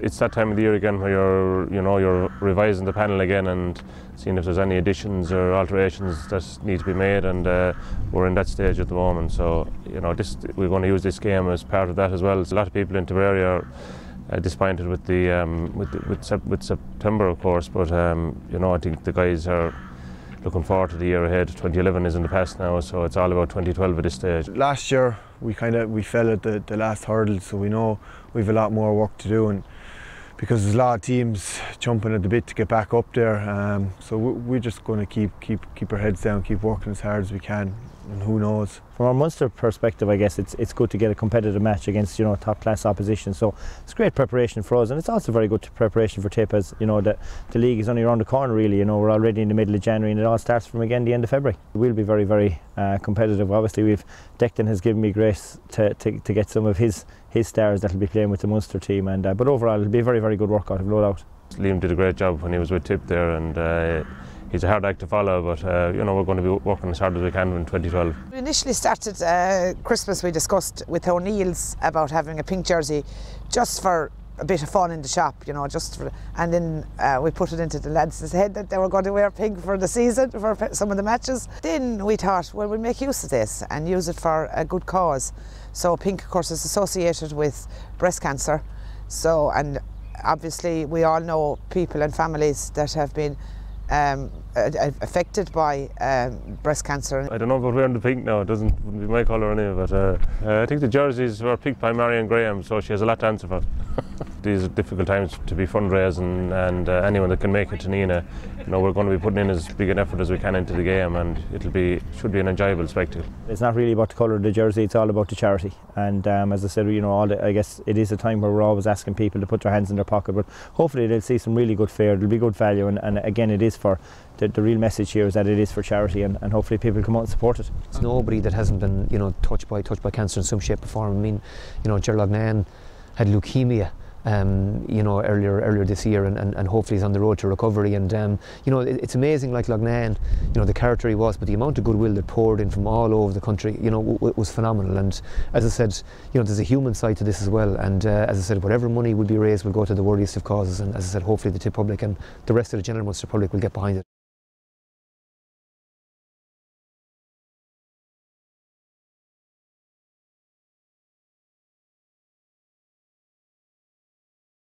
It's that time of the year again where you're revising the panel again and seeing if there's any additions or alterations that need to be made, and we're in that stage at the moment. So we're going to use this game as part of that as well. So a lot of people in Tipperary are disappointed with September, of course, but I think the guys are looking forward to the year ahead. 2011 is in the past now, so it's all about 2012 at this stage. Last year we fell at the last hurdle, so we know we've a lot more work to do, and because there's a lot of teams jumping at the bit to get back up there, so we're just going to keep our heads down, keep working as hard as we can, and who knows. From our Munster perspective, I guess it's good to get a competitive match against top class opposition. So it's great preparation for us, and it's also very good preparation for Tip, as the league is only around the corner really. We're already in the middle of January, and it all starts from again the end of February. We'll be very, very competitive. Obviously, Declan has given me grace to get some of his stars that'll be playing with the Munster team, and but overall it'll be a very, very good workout, I've no doubt. Liam did a great job when he was with Tip there, and he's a hard act to follow, but we're going to be working as hard as we can in 2012. We initially started Christmas, we discussed with O'Neill's about having a pink jersey just for a bit of fun in the shop, and then we put it into the lads' head that they were going to wear pink for the season, for some of the matches. Then we thought, well, we'll make use of this and use it for a good cause. So pink, of course, is associated with breast cancer. So, and obviously we all know people and families that have been affected by breast cancer. I don't know about wearing the pink now, it wouldn't be my colour anyway, but I think the jerseys were picked by Marian Graham, so she has a lot to answer for. These are difficult times to be fundraising, and anyone that can make it to Nina, we're going to be putting in as big an effort as we can into the game, and should be an enjoyable spectacle. It's not really about the colour of the jersey, it's all about the charity, and as I said, I guess it is a time where we're always asking people to put their hands in their pocket, but hopefully they'll see some really good fare, it'll be good value, and again it is for the real message here is that it is for charity, and hopefully people come out and support it. There's nobody that hasn't been touched by cancer in some shape or form. I mean, Gerlach-Nan had leukemia earlier this year, and hopefully he's on the road to recovery, and it's amazing, like Lughnay, the character he was, but the amount of goodwill that poured in from all over the country was phenomenal. And as I said, there's a human side to this as well, and as I said, whatever money would be raised will go to the worthiest of causes, and as I said, hopefully the Tip public and the rest of the general Munster public will get behind it.